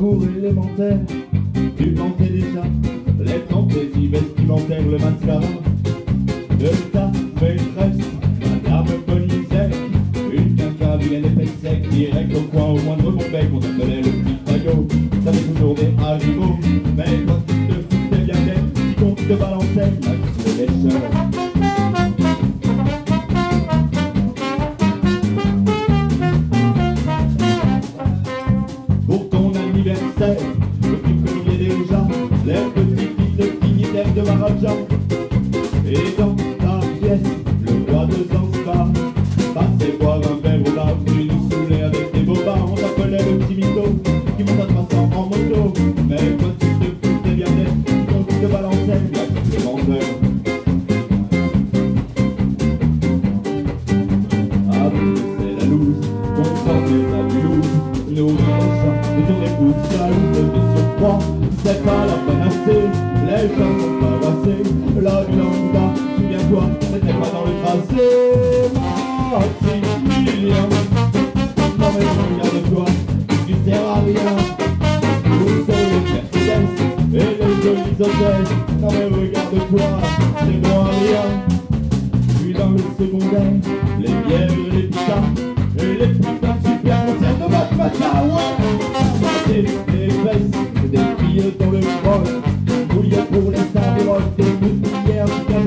cours élémentaire, tu pensais déjà les fantaisie vestimentaire, le mascara de ta maîtresse, madame Polisec, une caca vilaine et pète sec, direct au coin au moindre bon bec, on t'appelait le petit faillot, t'avais toujours des haribots, mais quand tu te foutais bien d'être, si qu'on te balançait, la queue de l'échelle. Et dans ta pièce, le roi de Zanzibar passait boire un verre au bar. Tu nous saoulais avec tes beaux bars. On t'appelait le petit mytho qui monte à 300 en moto. Mais quand tu te foutais bien net, quand tu te balançais, la petite des vendeurs. Ah oui, c'est la loose, confortée la Mulhouse. Nos riches ne tournaient plus jaloux de surcroît. C'est pas la panacée, les gens sont avancés. La ville en bas, souviens-toi, c'était pas dans le tracé. Maximilien, non mais regarde-toi, tu ne sers à rien. Où sont les Mercedes et les jolies hôtesses? Non mais regarde-toi, c'est bon à rien. Puis dans le secondaire, les bières, les pitas, et les putains super concerts de votre matin. Ouais, des fesses, des filles dans le vol. Pour les salles, des moutillères, du 15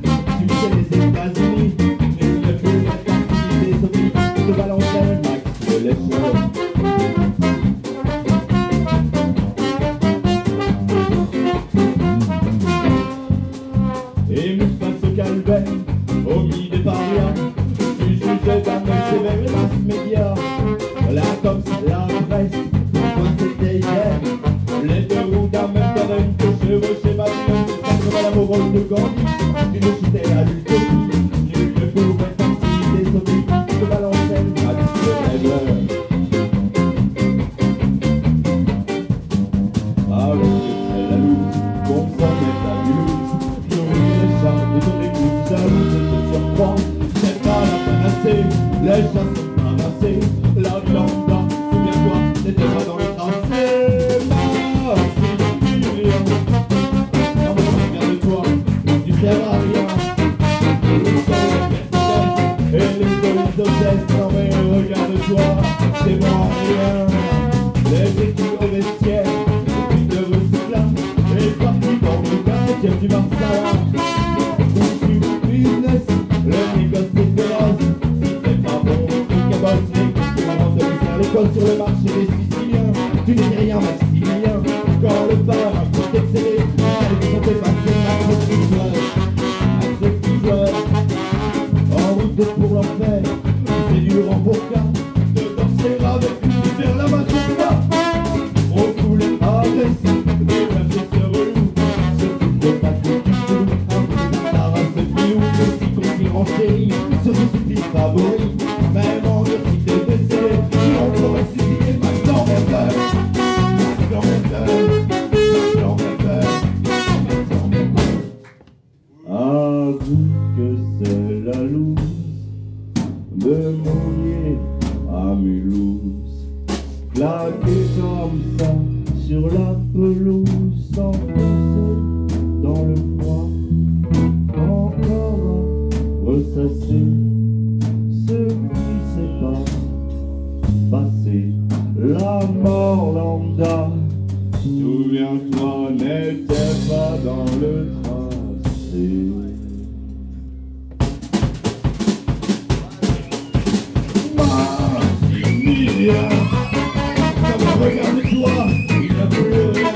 Tu fais les États-Unis, et il a plus la carte des zombies, de Valentin, Max, de l'échelle. Et Mouspa se calvait, au milieu des parias, tu jugeais d'un œil sévère et masse média. La Tops, la presse, pour toi c'était hier. Les deux roues d'un même terrain, te chevauchais ma vie, contre la morale de Gandhi. Tu le chutais à l'utopie, nul ne pouvait partir des zombies, te balançais à l'utopie. Ah oui, c'est la loose, qu'on s'en met à Mulhouse. Nourrir les chats de ton écoute, jaloux de te surprendre. C'est pas la panacée, les chats sont ramassés. La violenta, souviens-toi, c'était pas dans le tracé. Non mais regarde-toi, c'est bon rien. Les études au vestiaire, le plus de recyclage, et parti dans le 4ème du Marsala. Où tu business, le négoce est féroce. Si c'est pas bon, tu cabosse, tu m'avances de faire l'école sur le marché des Siciliens. Tu n'es rien Maximilien, quand le bar a tout excellé, les gens t'es passé à ce qui jouait, en route pour l'enfer. Pourquoi de danser avec lui vers la matinale? On coulait à l'est, mais même c'est ce relou. Surtout le patron du tout, un peu de la race de Miou. Aussi qu'on s'y renchérit sur nos supplices favoris. Même en urgité baissée, tu en pourrais susciter ma grand-mère. Ma grand-mère, ma grand-mère, ma grand-mère. Avoue que c'est la loose de mouiller à Mulhouse, claquer comme ça sur la pelouse, s'enfoncer dans le froid, encore ressasser ce qui s'est pas passé, la mort lambda. Souviens-toi, n'était pas dans le tracé. Regarde-toi, il a plus rien.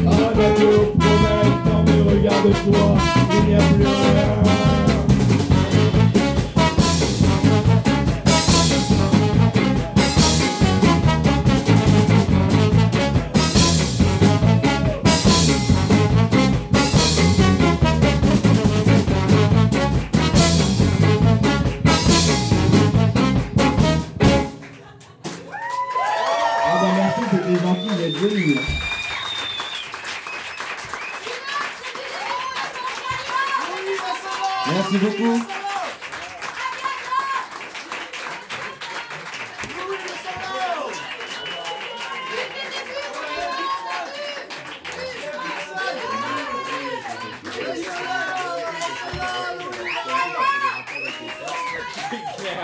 Que avec le promesse, non mais regarde-toi, il n'y a plus merci beaucoup. C'est clair.